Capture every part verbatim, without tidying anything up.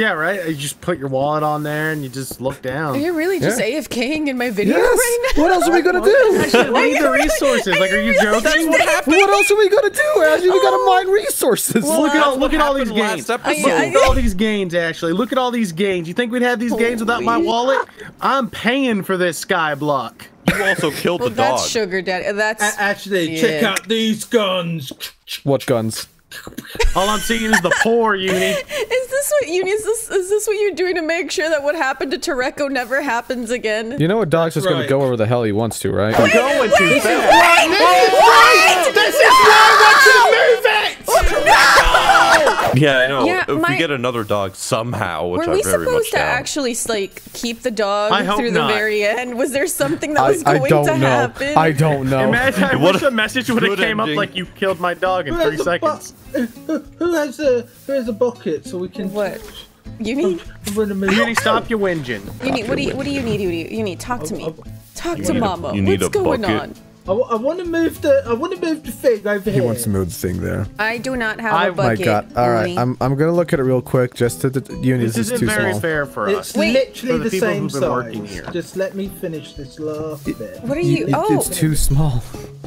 Yeah, right? You just put your wallet on there and you just look down. Are you really yeah. just AFKing in my video yes. right now? What else are we going to do? Actually, we need the resources. Really, like, are you really joking? What, what else are we going to do, Ashley? Oh. We got to mine resources. Well, look at all, look at all these gains. Look at all these gains, Ashley. Look at all these gains. You think we'd have these Holy gains without my wallet? I'm paying for this Skyblock. You also killed well, the dog. That's sugar daddy. That's A Ashley, yeah. check out these guns. What guns? All I'm seeing is the poor, Uni. Is this what Uni? Is this is this what you're doing to make sure that what happened to Toreko never happens again? You know what, Doc's just right. gonna go over the hell he wants to, right? Wait, going wait, to wait, wait, wait, This is why I want to move it. No! Yeah, I know. Yeah, if my, we get another dog somehow, which I very much doubt. Were we supposed to actually like keep the dog I through the not. very end? Was there something that I, was going I don't to know. happen? I don't know. Imagine I wish the message would have came ending. up like you killed my dog in three seconds. Who has the who has a bucket so we can what? You need. You need stop your whinging. You need. What do you What do you need? You need. You need. Talk to me. Talk you to Mama. A, What's going on? I, I want to move the. I want to move the thing over here. He wants to move the thing there. I do not have I, a bucket. My God! All right, I'm. I'm gonna look at it real quick. Just to the units is too small. This isn't very fair for us. It's Wait, literally the, the same size. Just let me finish this last it, bit. What are you? It, oh, it's too small.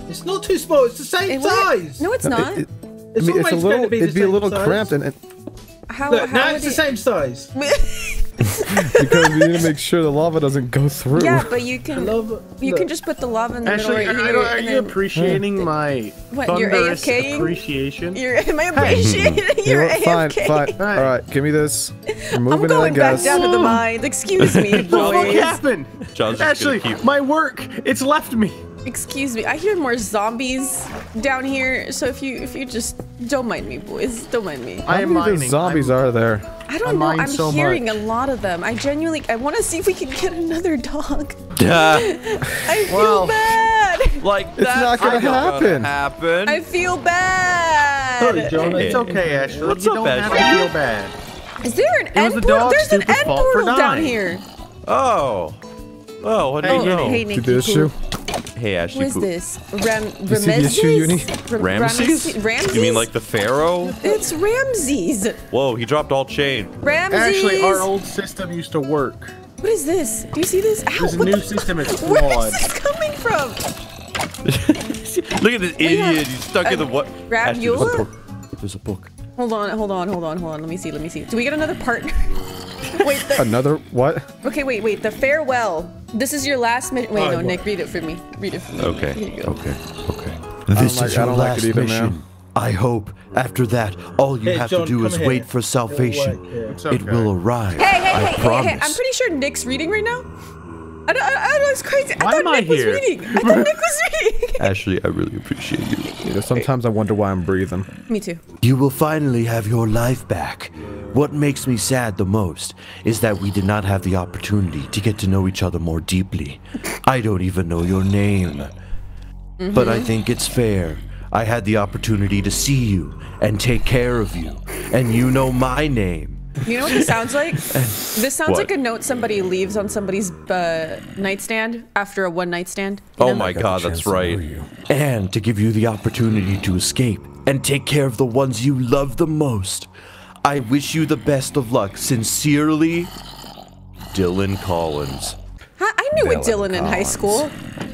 It's not too small. It's the same it, size. No, it's not. It, it, It's, I mean, it's a little, be it'd be a little size. cramped and, and how, Look, how now it's it... the same size. Because we need to make sure the lava doesn't go through. Yeah, but you can lava, you no. can just put the lava in the Actually, middle right here. Are, are you appreciating then, my what, thunderous you're AFKing? appreciation? You're, am I appreciating hey. your you know, Fine, fine. All right. All right, give me this. We're moving I'm going in, back guys. down to the mines. Excuse me, boys. What the fuck happened? Actually, keep... my work, it's left me. Excuse me, I hear more zombies down here, so if you if you just don't mind me, boys, don't mind me. How many zombies I'm, are there? I don't I know. I'm so hearing much. a lot of them. I genuinely, I want to see if we can get another dog. Yeah. I feel well, bad. Like that's not gonna happen. happen. I feel bad. Sorry, Jon. It's okay, Ashley. What's you up, don't Ashley? have to feel bad. Is there an it end portal? There's an end portal down here. Oh. Oh, what do oh, you know? Hey, Nick, Did you Hey, Ashley. What is this? Ram Ramesses? Ramesses? Ramesses? Ramesses? You mean like the pharaoh? It's Ramses. Whoa, he dropped all chain. Ramses. Actually, our old system used to work. What is this? Do you see this? Ow, this new system is flawed. Where is this coming from? Look at this idiot. He's stuck in the what? Ramula? There's a book. Hold on, hold on, hold on, hold on. Let me see. Let me see. Do we get another partner? Wait, the another what? Okay, wait, wait. The farewell. This is your last minute. Wait, no, Nick, read it for me. Read it for me. Okay, Here you go. okay, okay. This is your last mission. I hope after that, all you have to do is wait for salvation. It will arrive. Hey, hey, hey, hey, hey! I'm pretty sure Nick's reading right now. I don't, I don't, it's crazy. I thought Nick was reading. I thought Nick was reading. Ashley, I really appreciate you. You know, sometimes I wonder why I'm breathing. Me too. You will finally have your life back. What makes me sad the most is that we did not have the opportunity to get to know each other more deeply. I don't even know your name. Mm-hmm. But I think it's fair. I had the opportunity to see you and take care of you. And you know my name. You know what this sounds like? This sounds what? like a note somebody leaves on somebody's uh, nightstand after a one night stand. You oh my god, that's right. And to give you the opportunity to escape and take care of the ones you love the most. I wish you the best of luck. Sincerely, Dylan Collins. I knew Dylan a Dylan Collins. in high school.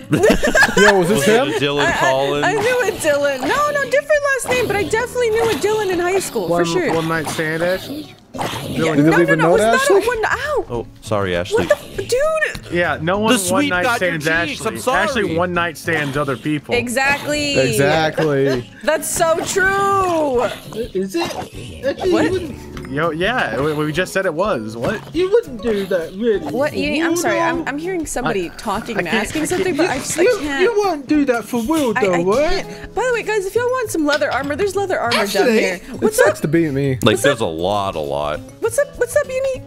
Yo, was this was him? Dylan I, Collins. I, I knew a Dylan. No, no, different last name, but I definitely knew a Dylan in high school, one, for sure. One night stand, Ashley? Yeah, no, no, no, was not a one. Ow! Oh, sorry, Ashley. What the, dude? Yeah, no one one night stands Ashley. I'm sorry. Ashley one night stands other people. Exactly. Exactly. That's so true. Is it? Actually, what? You wouldn't... Yo, yeah, we, we just said it was. What? You wouldn't do that, really. What? You, I'm sorry. I'm, I'm hearing somebody I, talking I and asking something, but you, I just I can't. You wouldn't do that for Will, though, I, I right? Can't. By the way, guys, if y'all want some leather armor, there's leather armor Ashley, down here. What's it sucks up? to be me. Like, What's there's up? a lot, a lot. What's up? What's up, Uni?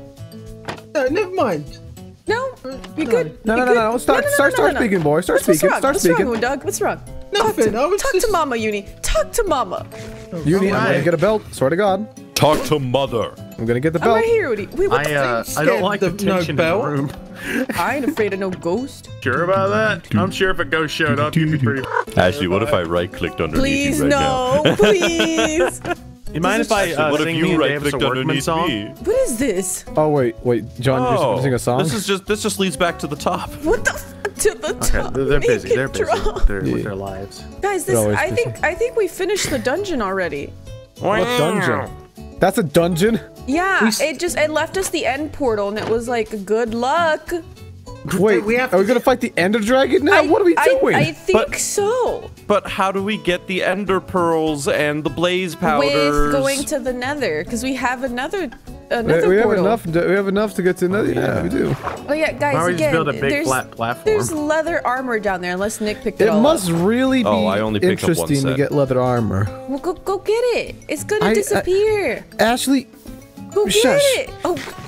No, never mind. No, you're good. No, no, no, no, no. Start, no, no, start, no, no, start no, no. speaking, boy. Start What's speaking. Wrong? Start What's speaking. What's wrong, dog? What's wrong? Nothing. Talk to, talk just... to Mama, Uni. Talk to Mama. Uni, right. I'm gonna get a belt. Swear to God. Talk to Mother. I'm gonna get the belt. I'm right here, Uni. Wait, what I, uh, I don't like the, the tension no belt. In the room. I ain't afraid of no ghost. Sure about that? I'm sure if a ghost showed up, you'd be pretty. Ashley, what if I right-clicked underneath you right now? Please, no, please. You mind if I uh, sing you right clicked underneath me? What is this? Oh wait, wait, John, oh, you're singing a song. This is just this just leads back to the top. What the f to the okay, top? They're busy. They're busy with their, yeah. with their lives. Guys, this I busy. think I think we finished the dungeon already. What dungeon? That's a dungeon? Yeah, it just it left us the end portal, and it was like good luck. Wait, we have are we gonna fight the Ender Dragon now? I, what are we doing? I, I think but, so. But how do we get the Ender Pearls and the Blaze Powders? With going to the Nether, because we have another another we, we portal. Have enough. We have enough to get to Nether. Oh, yeah. yeah, we do. Oh yeah, guys, why again, build a big there's, flat platform? There's leather armor down there. Unless Nick picked it, it all must up. really be oh, I only interesting to get leather armor. Well, go go get it. It's gonna I, disappear. I, Ashley, go get shush. it. Oh.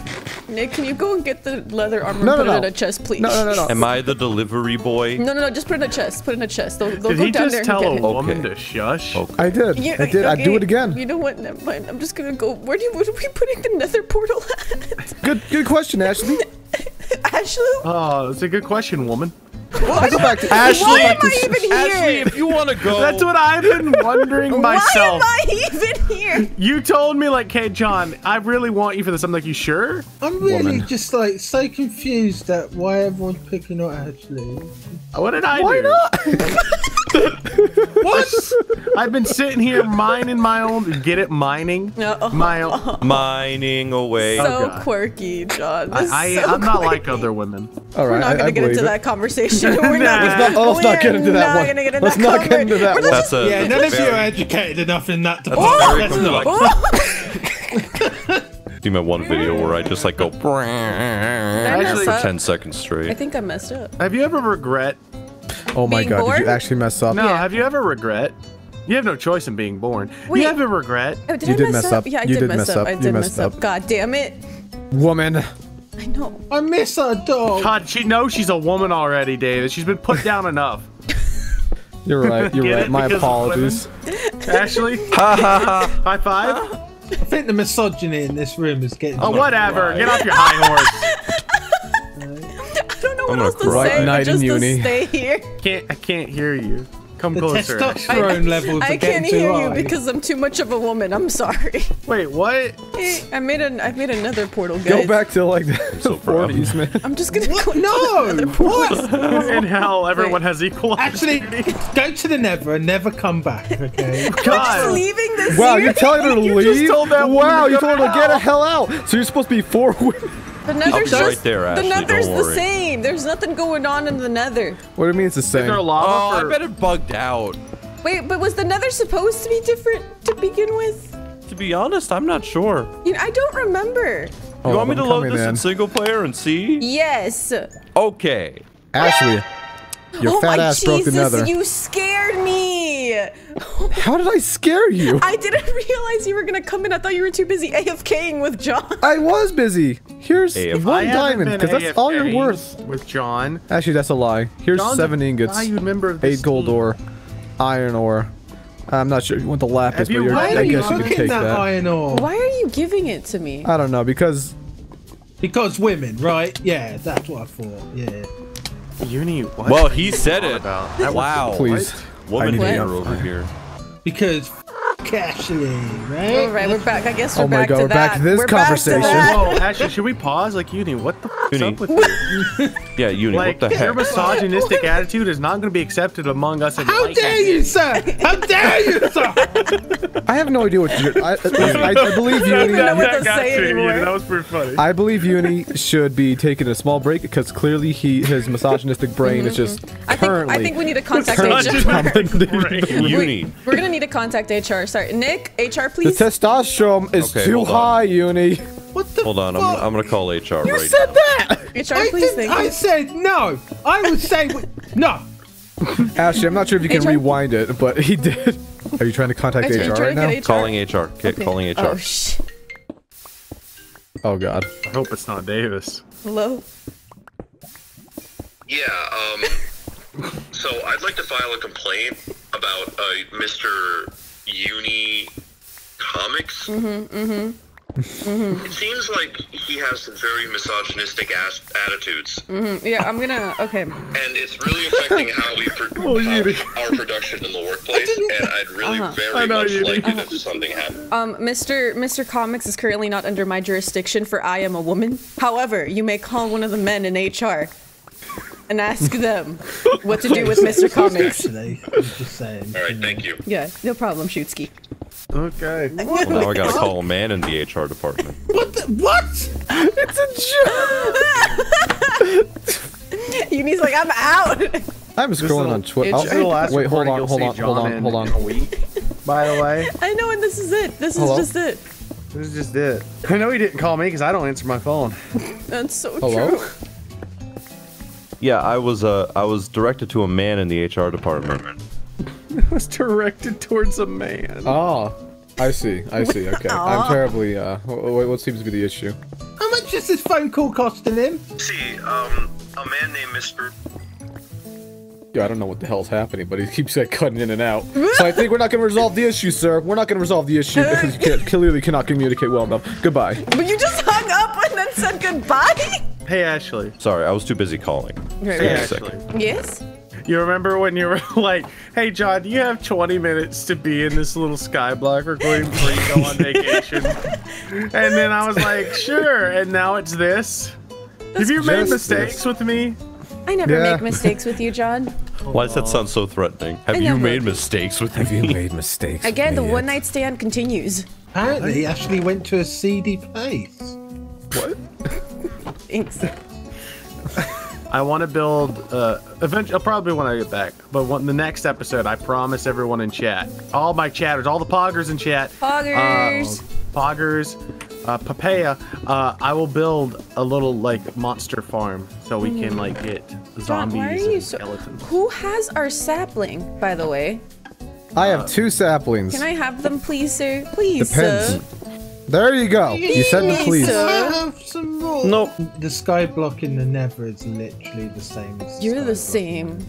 Nick, can you go and get the leather armor no, and put no, it no. in a chest, please? No, no, no, no. Am I the delivery boy? No, no, no. Just put it in a chest. Put it in a chest. They'll, they'll did go he down just there tell a woman okay. to shush? Okay. I did. Yeah, I did. Okay. I do it again. You know what? Never mind. I'm just gonna go. Where do you? Where are we putting the nether portal at? Good, good question, Ashley. Ashley. Oh, that's a good question, woman. What? I go back to Ashley. Why am I even here? Ashley, if you want to go. That's what I've been wondering myself. Why am I even here? You told me, like, hey, John, I really want you for this. I'm like, you sure? I'm really Woman. just, like, so confused at why everyone's picking on Ashley. What did I why do? Why not? What? I've been sitting here mining my own. Get it? Mining? No. My own. Mining away. So oh, quirky, John. I, I, so I'm quirky. not like other women. All right, We're not going to get into it. that conversation. We're nah. not, not, oh, let's not get into that one. Into let's that not comment. get into that one. That's a, yeah, that's none of you are educated enough in that to oh, that's not. Oh. Do my one video where I just like go actually, for ten seconds straight. I think I messed up. Have you ever regret? Oh my being god, born? did you actually mess up? No, yeah. have you ever regret? You have no choice in being born. Wait. You have a regret. Oh, did you I did mess up? up? Yeah, I you did, did mess up. up. I did mess up. up. God damn it. Woman. I know. I miss her dog. God, she knows she's a woman already, Davis. She's been put down enough. You're right. You're right. My apologies. Ashley? Ha ha ha. High five? Uh, I think the misogyny in this room is getting... Oh, whatever. Right. Get off your high horse. I don't know what else to say. Night just in uni. to stay here. Can't, I can't hear you. Come the closer. Testosterone I, levels I, I can't hear high. you because I'm too much of a woman. I'm sorry. Wait, what? Hey, I made an I made another portal, guys. Go back to like the so forties, man. I'm just gonna what? go no. another portal. What? In hell, everyone Wait. has equal. Actually, go to the Nether and never come back. Okay. God. I'm just leaving this. Wow, you're telling her to you leave? Just told that wow, you told her to get the hell out. So you're supposed to be four women. The nether's just, right there, Ashley. The nether's the same. There's nothing going on in the nether. What do you mean it's the same? Is there lava? Oh, I bet it bugged out. Wait, but was the nether supposed to be different to begin with? To be honest, I'm not sure. You know, I don't remember. Oh, you want me to load this in single player and see? Yes. Okay. Ashley, your fat ass broke the nether. Oh my Jesus, you scared me. How did I scare you? I didn't realize you were gonna come in. I thought you were too busy AFKing with John. I was busy. Here's A F K. One diamond, because that's all you're worth. With John. Actually, that's a lie. Here's John's seven ingots, eight gold team. ore, iron ore. I'm not sure you want the lapis, you, but you're, I guess you, you can take that. that. Iron ore? Why are you giving it to me? I don't know, because... Because women, right? Yeah, that's what I thought. Yeah. Uni, what? Well, he said it. About? Wow. Please. What? Woman hater over here. Because Ashley, right? All right, we're back. I guess we're oh back, God, to we're back to that. We're back to this conversation. Whoa, Ashley, should we pause? Like, Uni, what the f***'s up with you? Yeah, Uni, like, what the heck? Your misogynistic attitude is not going to be accepted among us. How like dare you, sir? How dare you, sir? I have no idea what you're... I, I, I believe Uni... That was pretty funny. I believe Uni should be taking a small break because clearly he his misogynistic brain is just I currently... Think, I think we need to contact H R. Uni. We're going to need to contact H R. Sorry, Nick, H R, please. The testosterone is okay, too high, Uni. What the Hold on, fuck? I'm, I'm gonna call H R you right now. You said that! H R, I please, thank you. I said no! I would say no! Ashley, I'm not sure if you can H R? Rewind it, but he did. Are you trying to contact H R right now? H R? Calling H R. Okay, okay. Calling H R. Oh, sh oh, God. I hope it's not Davis. Hello? Yeah, um... so, I'd like to file a complaint about uh, Mister Uni Comics. Mm-hmm, mm-hmm. Mm-hmm. It seems like he has some very misogynistic ass attitudes. Mm-hmm. Yeah, I'm gonna. Okay. And it's really affecting how we pro oh, how our production in the workplace. And I'd really uh-huh. very know, much like it uh-huh. if something happened. Um, Mister Mister Comics is currently not under my jurisdiction, for I am a woman. However, you may call one of the men in H R and ask them what to do with Mister Comics. All right, thank you. Yeah, no problem, Shootzki. Okay. Well, now I gotta call a man in the H R department. What the? What? It's a joke! Uni's like, I'm out! I'm scrolling on Twitter. Wait, hold on, hold on, hold on, hold on. By the way. I know, and this is it. This is just it. This is just it. I know he didn't call me because I don't answer my phone. That's so true. Yeah, I was uh, I was directed to a man in the H R department. It was directed towards a man. Oh, I see. I see. Okay. Aww. I'm terribly, uh, what, what seems to be the issue? How much is this phone call costing him? See, um, a man named Mister Yeah, I don't know what the hell's happening, but he keeps like, cutting in and out. So I think we're not going to resolve the issue, sir. We're not going to resolve the issue because you can't, clearly cannot communicate well enough. Goodbye. But you just hung up and then said goodbye? Hey, Ashley. Sorry, I was too busy calling. Right, hey, Ashley. Yes? You remember when you were like, hey, John, you have twenty minutes to be in this little Skyblock recording before you go on vacation. And then I was like, sure. And now it's this. Have you made mistakes this. with me? I never yeah. make mistakes with you, John. Why does that sound so threatening? Have you made mistakes with me? Have you made mistakes Again, the one-night stand continues. Apparently, Ashley went to a seedy place. What? Thanks. I want to build, uh, eventually, I'll probably when I get back, but when, the next episode, I promise everyone in chat, all my chatters, all the poggers in chat, poggers, uh, poggers, uh, papaya, uh, I will build a little, like, monster farm so we can, like, get zombies God, why are you and so skeletons. Who has our sapling, by the way? I have two saplings. Can I have them, please, sir? Please, Depends. sir. There you go. You said the please. I have some more. Nope. The Skyblock in the Never is literally the same as the You're Skyblock. the same.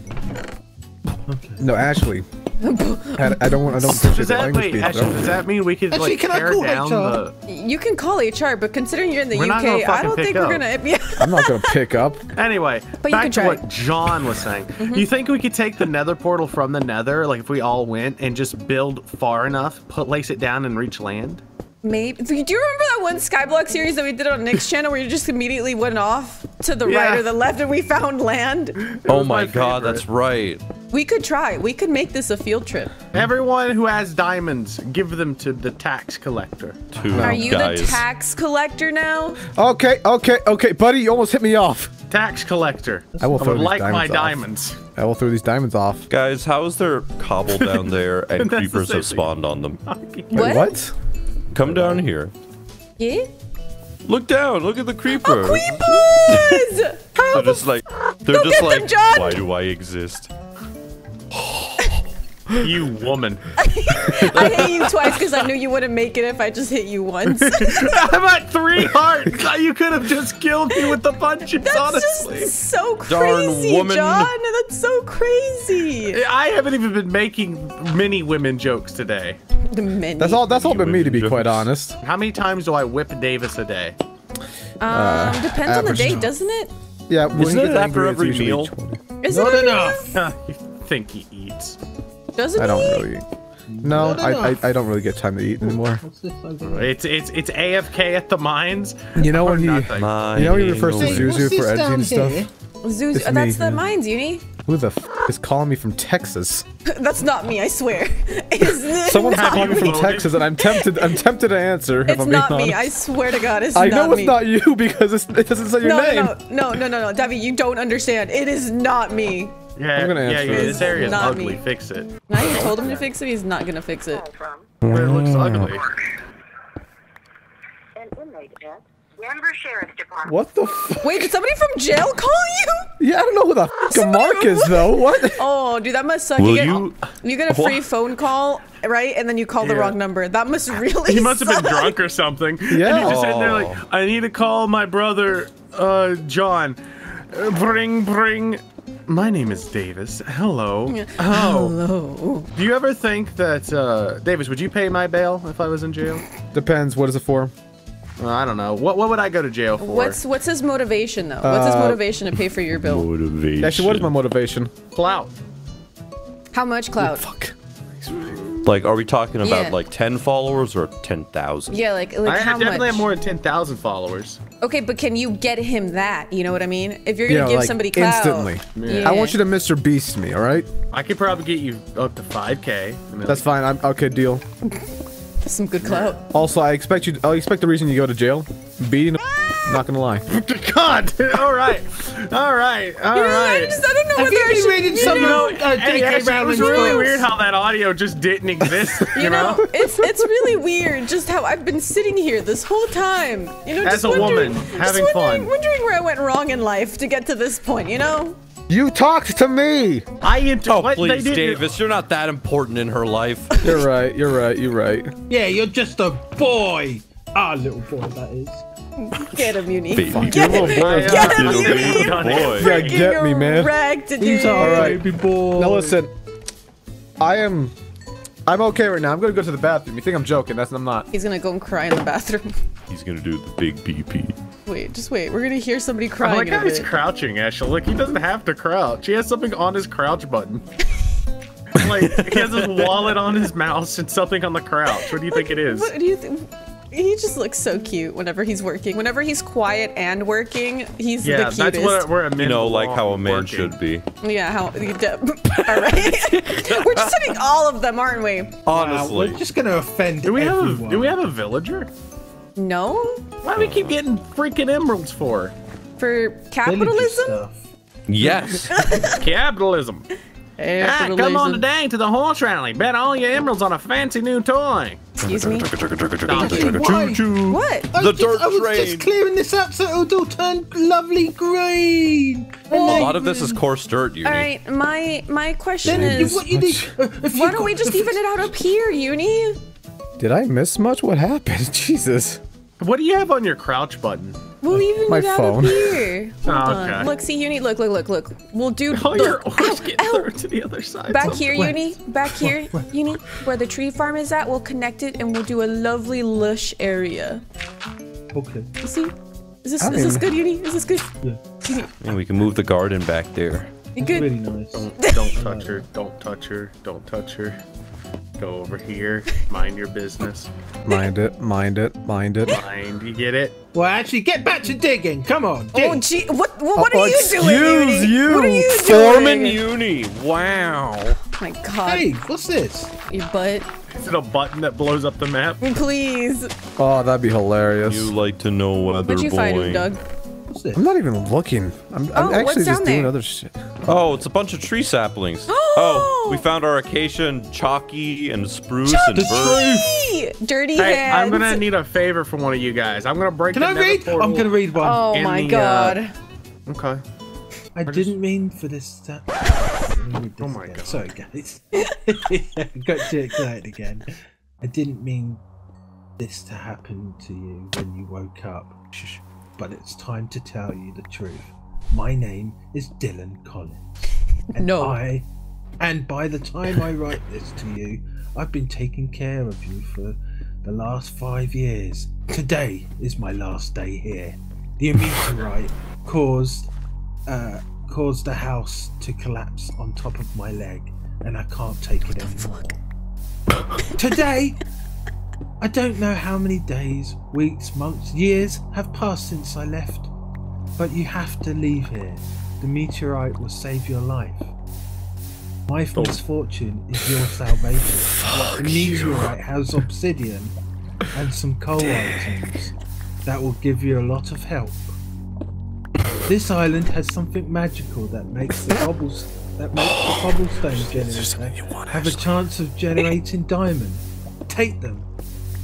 Okay. No, Ashley. I, I don't want I don't think does, that, wait, Ashley, does that mean we could Ashley, like can tear I call down H R? The... You can call H R, but considering you're in the we're U K, I don't think up. we're going to I'm not going to pick up. Anyway, but back you can try. to what John was saying. Mm-hmm. You think we could take the Nether portal from the Nether, like if we all went and just build far enough, place it down and reach land? Maybe. Do you remember that one Skyblock series that we did on Nick's channel where you just immediately went off to the yeah. right or the left and we found land? It oh my, my god, that's right. We could try. We could make this a field trip. Everyone who has diamonds, give them to the tax collector. Two Are you guys. the tax collector now? Okay, okay, okay, buddy, you almost hit me off. Tax collector. I will throw I would these like diamonds my off. diamonds. I will throw these diamonds off. Guys, how is there cobble down there and creepers the have spawned on them? Wait, what? What? Come down here. Yeah? Look down, look at the creeper. Oh, creepers! they're just like, they're just like, them, why do I exist? You woman. I hit you twice because I knew you wouldn't make it if I just hit you once. I'm at three hearts. You could have just killed me with the punches, That's honestly. That's just so crazy, Darn woman. John. That's so crazy. I haven't even been making many women jokes today. Many. That's all. That's all been me, to be quite honest. How many times do I whip Davis a day? Um, uh, depends on the day, doesn't it? Yeah, isn't it after every meal? Is Not it enough. You think he eats? Doesn't I don't he? really. No, I, I I don't really get time to eat anymore. It's it's it's A F K at the mines. You know when he you know when he refers to Zuzu for editing and stuff. Zuzu, oh, that's the mines, Uni. Who the f is calling me from Texas? That's not me, I swear. Someone's calling me from Texas, and I'm tempted. I'm tempted to answer. If it's I'm not being me. I swear to God, it's I not me. I know it's not you because it's, it doesn't say your no, name. No, no, no, no, no, Debbie, you don't understand. It is not me. Yeah, I'm gonna answer yeah, yeah. This area is ugly. Me. Fix it. Now you told him to fix it. He's not gonna fix it. Where it looks ugly. An inmate at Denver Sheriff's Department. What the? F Wait, did somebody from jail call you? Yeah, I don't know who the f Mark is though. What? Oh, dude, that must suck. Will you, get, you? You get a free what? phone call, right? And then you call yeah. the wrong number. That must really. He must suck. have been drunk or something. Yeah. And you're just sitting there like, I need to call my brother, uh, John. Uh, bring, bring. My name is Davis. Hello. Oh. Hello. Do you ever think that, uh, Davis, would you pay my bail if I was in jail? Depends. What is it for? Well, I don't know. What what would I go to jail for? What's what's his motivation though? What's uh, his motivation to pay for your bill? Motivation. Actually, what is my motivation? Clout. How much clout? Oh, fuck. Like, are we talking about yeah. like ten followers or ten thousand? Yeah, like, like I, how I definitely much? have more than ten thousand followers. Okay, but can you get him that? You know what I mean? If you're gonna yeah, give like somebody clout instantly, yeah. Yeah. I want you to Mister Beast me, all right? I could probably get you up to five k. That's fine. I'm okay. Deal. That's some good clout. Also, I expect you. I expect the reason you go to jail, beating. Not gonna lie. God. All right. All right. All you know, right. I, just, I don't know whether I, I should. Made some, you know, know uh, hey, actually, it was really rules. weird how that audio just didn't exist. you, you know, know? it's it's really weird just how I've been sitting here this whole time. You know, as just a woman, having just wondering, fun, wondering where I went wrong in life to get to this point. You know. You talked to me. I inter- Oh, please, Davis. You're not that important in her life. You're right. You're right. You're right. Yeah, you're just a boy. Ah, oh, little boy, that is. Get him, Uni. Get him, get him, Uni. Yeah, get me, man. He's all right, people. Now listen, I am, I'm okay right now. I'm gonna go to the bathroom. You think I'm joking? That's I'm not. He's gonna go and cry in the bathroom. He's gonna do the big B P. Wait, just wait. We're gonna hear somebody crying. I like how he's crouching, Ashley. Look, he doesn't have to crouch. He has something on his crouch button. Like he has his wallet on his mouse and something on the crouch. What do you think it is? What do you think? He just looks so cute whenever he's working. Whenever he's quiet and working, he's yeah, the cutest. Yeah, that's what we're a man. You know, like how a man working. should be. Yeah, how. All right. We're just hitting all of them, aren't we? Honestly, wow, we're just gonna offend. Do we everyone. have? A, do we have a villager? No. Why do we keep getting freaking emeralds for? For capitalism. Yes. Capitalism. Ah, come on today to the horse rally. Bet all your emeralds on a fancy new toy. Excuse me? Why? What? The just, dirt I was train. just clearing this up so it'll all turn lovely green. Well, a lot of this is coarse dirt, Uni. All right, my my question then is, what you need, why don't we just even it out up here, Uni? Did I miss much? What happened? Jesus. What do you have on your crouch button? We'll even My get phone. out of here. Oh, okay. Look, see, Uni. Look, look, look, look. We'll do. Oh, look, your oars get through to the other side. Back somewhere. here, Uni. Back here, what, what? Uni. Where the tree farm is at, we'll connect it and we'll do a lovely lush area. Okay. You see? Is this I is mean, this good, Uni? Is this good? Yeah. And we can move the garden back there. That's good. Really nice. Don't, don't touch her. Don't touch her. Don't touch her. Go over here. Mind your business. Mind it. Mind it. Mind it. Mind. You get it? Well, actually, get back to digging. Come on. Dig. Oh, gee. What? What oh, are you doing, Uni? You. What are you Foreman doing? Uni. Wow. Oh my God. Hey, what's this? Your butt. Is it a button that blows up the map? Please. Oh, that'd be hilarious. You like to know whether What'd you boy. find him, Doug? What's this? I'm not even looking. I'm, I'm oh, actually just doing there? other shit. Oh, it's a bunch of tree saplings. Oh, we found our acacia and chalky and spruce chalky! and birch. Dirty hey, hands. I'm gonna need a favor from one of you guys. I'm gonna break. Can the I read? Portal. I'm gonna read one. Oh my the, God. Uh, okay. I We're didn't just... mean for this. To... this oh my again. God. Sorry guys. Got to excited again. I didn't mean this to happen to you when you woke up. But it's time to tell you the truth. My name is Dylan Collins. And no. I, and by the time I write this to you, I've been taking care of you for the last five years. Today is my last day here. The meteorite caused, uh, caused the house to collapse on top of my leg, and I can't take what it anymore. Today, I don't know how many days, weeks, months, years have passed since I left. But you have to leave here. The meteorite will save your life. My oh. misfortune is your salvation. Fuck the meteorite you. has obsidian and some coal Dang. items that will give you a lot of help. This island has something magical that makes the cobbles that makes oh, the cobblestone generator want, have actually. a chance of generating diamond. Take them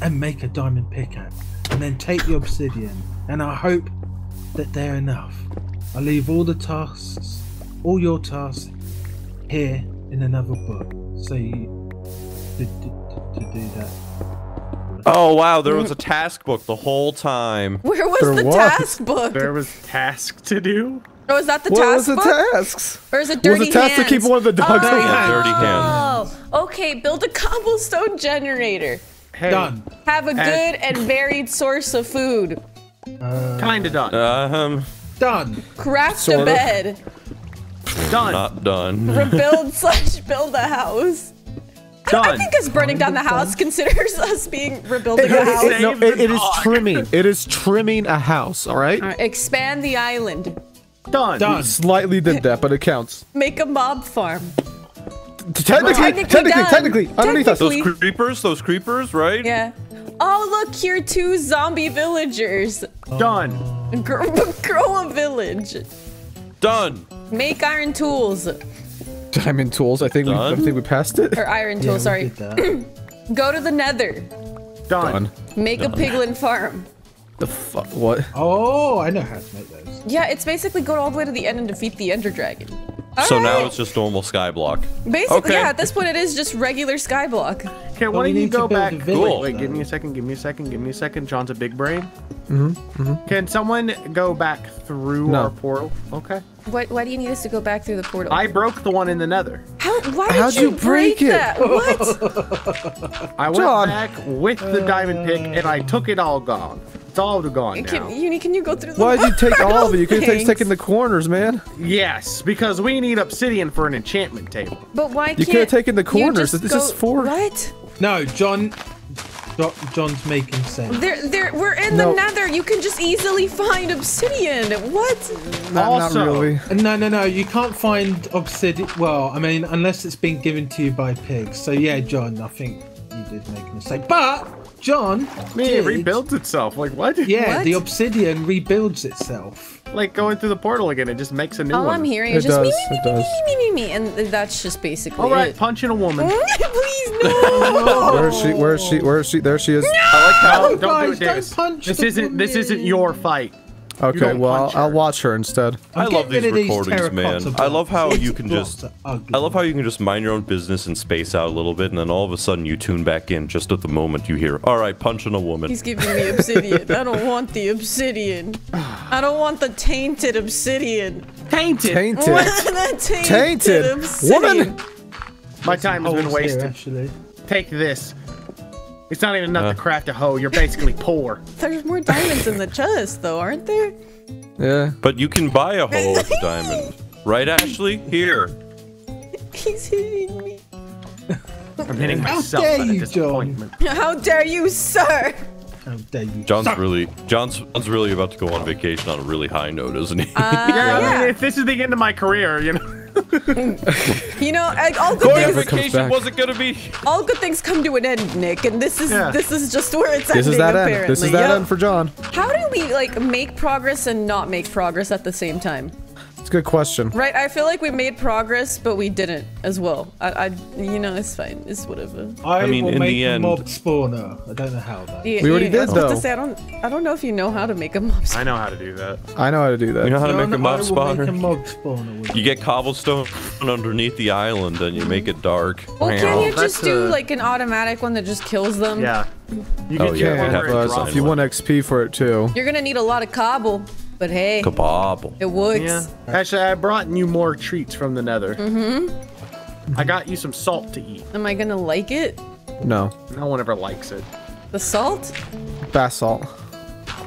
and make a diamond pickaxe, and then take the obsidian. And I hope that they're enough. I'll leave all the tasks, all your tasks, here in another book. So you to, to, to do that. Oh wow, there was a task book the whole time. Where was there the was. task book? There was task to do. Oh, is that the what task was book? What was the tasks? Or is it dirty hands? Was the task hands? to keep one of the dogs? Oh, oh. Dirty hands. Okay, build a cobblestone generator. Okay. Done. Have a good and, and varied source of food. Uh, Kinda done. Um. Done. Craft a bed. Of. Done. Not done. Rebuild slash build a house. Done. I think us burning down the house considers us being rebuilding it, a house. It, no, it, it is trimming. It is trimming a house, all right? All right. Expand the island. Done. Done. We slightly did that, but it counts. Make a mob farm. Technically, technically, technically, technically, underneath us. Those creepers, those creepers, right? Yeah. Oh, look, here two zombie villagers. Oh. Done. Grow, grow a village. Done. Make iron tools. Diamond tools. I think we, I think we passed it. Or iron tools. Yeah, sorry. Go to the Nether. Done. Done. Make Done. a piglin farm. The fuck? What? Oh, I know how to make those. Yeah, it's basically go all the way to the end and defeat the Ender Dragon. All so right. now it's just normal Skyblock. Basically, okay. yeah. At this point, it is just regular Skyblock. Okay, why don't you go back? Village, cool. Wait, give me a second. Give me a second. Give me a second. John's a big brain. Mm-hmm. Mm-hmm. Can someone go back through no. our portal? Okay. What? Why do you need us to go back through the portal? I broke the one in the Nether. How? Why did How'd you, you break, break it? That? What? I went John. back with the diamond pick, and I took it all gone. It's all gone now. Uni, can you go through the Why did you take all of it? You could have taken the corners, man. Yes, because we need obsidian for an enchantment table. But why can't you could have taken the corners? This go, is for what? No, John. John's making sense. They're, they're, we're in no. the Nether. You can just easily find obsidian. What? No, also, not really. No, no, no. You can't find obsidian. Well, I mean, unless it's been given to you by pigs. So yeah, John, I think you did make a mistake, but. John, Man, it rebuilds itself. Like what? Yeah, what? The obsidian rebuilds itself. Like going through the portal again, it just makes a new All one. All I'm hearing is it just does, me, me, me, me, me, me, me, me, and that's just basically All right, it. punching a woman. Please no. Where is she? Where is she? Where is she? There she is. No! I like how. Don't guys, do it, Davis. Don't punch this isn't. Woman. This isn't your fight. Okay, well, I'll, I'll watch her instead. I love these recordings, man. I love how you can just, I love how you can just mind your own business and space out a little bit, and then all of a sudden you tune back in just at the moment you hear, all right, punching a woman. He's giving me obsidian. I don't want the obsidian. I don't want the tainted obsidian. Tainted. Tainted. the tainted. Tainted. Obsidian. Woman. My time has been wasted. Actually. Take this. It's not even enough uh. to craft a hoe. You're basically poor. There's more diamonds in the chest, though, aren't there? Yeah. But you can buy a hoe with diamond. Right, Ashley? Here. He's hitting me. I'm hitting myself at a disappointment. John. How dare you, sir? How dare you, John's sir. really, John's, John's really about to go on vacation on a really high note, isn't he? Uh, yeah, yeah. I mean, if this is the end of my career, you know. you know, like, all good Boy, things wasn't gonna be. All good things come to an end, Nick, and this is yeah. this is just where it's this ending. This is that apparently. end. This is that yep. end for John. How do we like make progress and not make progress at the same time? It's a good question. Right? I feel like we made progress, but we didn't as well. I, I you know, it's fine. It's whatever. I, I mean, will in make the end, mob spawner. I don't know how that. Yeah, we already yeah, did I though. To say, I don't. I don't know if you know how to make a mob spawner. I know how to do that. I know how to do that. You know how to no, make, no, a mob spawner? Make a mob spawner. You get cobblestone underneath the island, and you make it dark. Well, wow. Can you just That's do a... like an automatic one that just kills them? Yeah. You oh yeah. Have to if you want X P for it too. You're gonna need a lot of cobble. But hey, Kabobble. It works. Yeah. Actually, I brought you more treats from the Nether. Mm-hmm. I got you some salt to eat. Am I gonna like it? No. No one ever likes it. The salt? Basalt.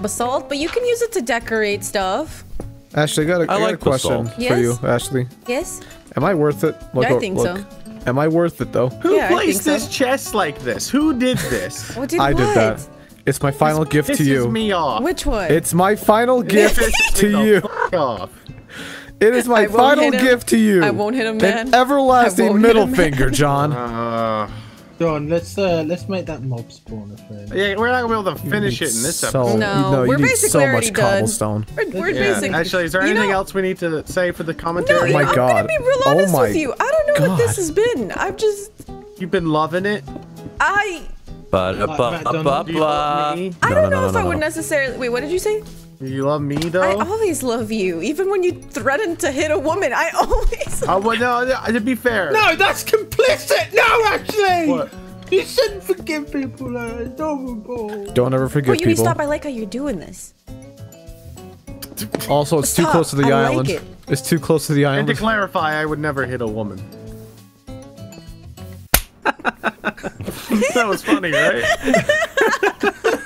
Basalt, but you can use it to decorate stuff. Ashley, I got a, I I got like a question for yes? you, Ashley. Yes? Am I worth it? Look, yeah, I think look. so. Am I worth it, though? Who yeah, placed this so. chest like this? Who did this? What did I what? did that. It's my final this, gift this to you. Pisses me off. Which one? It's my final gift to you. Off. It is my final gift to you. I won't hit him, man. An everlasting middle finger, John. Uh, John, let's uh, let's make that mob spawner thing. Yeah, we're not gonna be able to finish it in this so, episode. No, no you we're need basically so much cobblestone. We're, we're yeah. basically. Actually, is there anything you know, else we need to say for the commentary? No, oh my I'm God. gonna be real honest oh with you. I don't know God. what this has been. I've just. You've been loving it. I. But uh, blah, blah, blah, blah. I don't no, no, know no, no, if no, I no. would necessarily. Wait, what did you say? You love me though. I always love you, even when you threaten to hit a woman. I always. Oh well, no, no. To be fair. No, that's complicit. No, actually. What? You shouldn't forgive people. It's horrible. Don't ever forgive well, you people. You need to stop. I like how you're doing this. Also, it's stop. too close to the I island. Like it. It's too close to the island. And to clarify, I would never hit a woman. That was funny, right?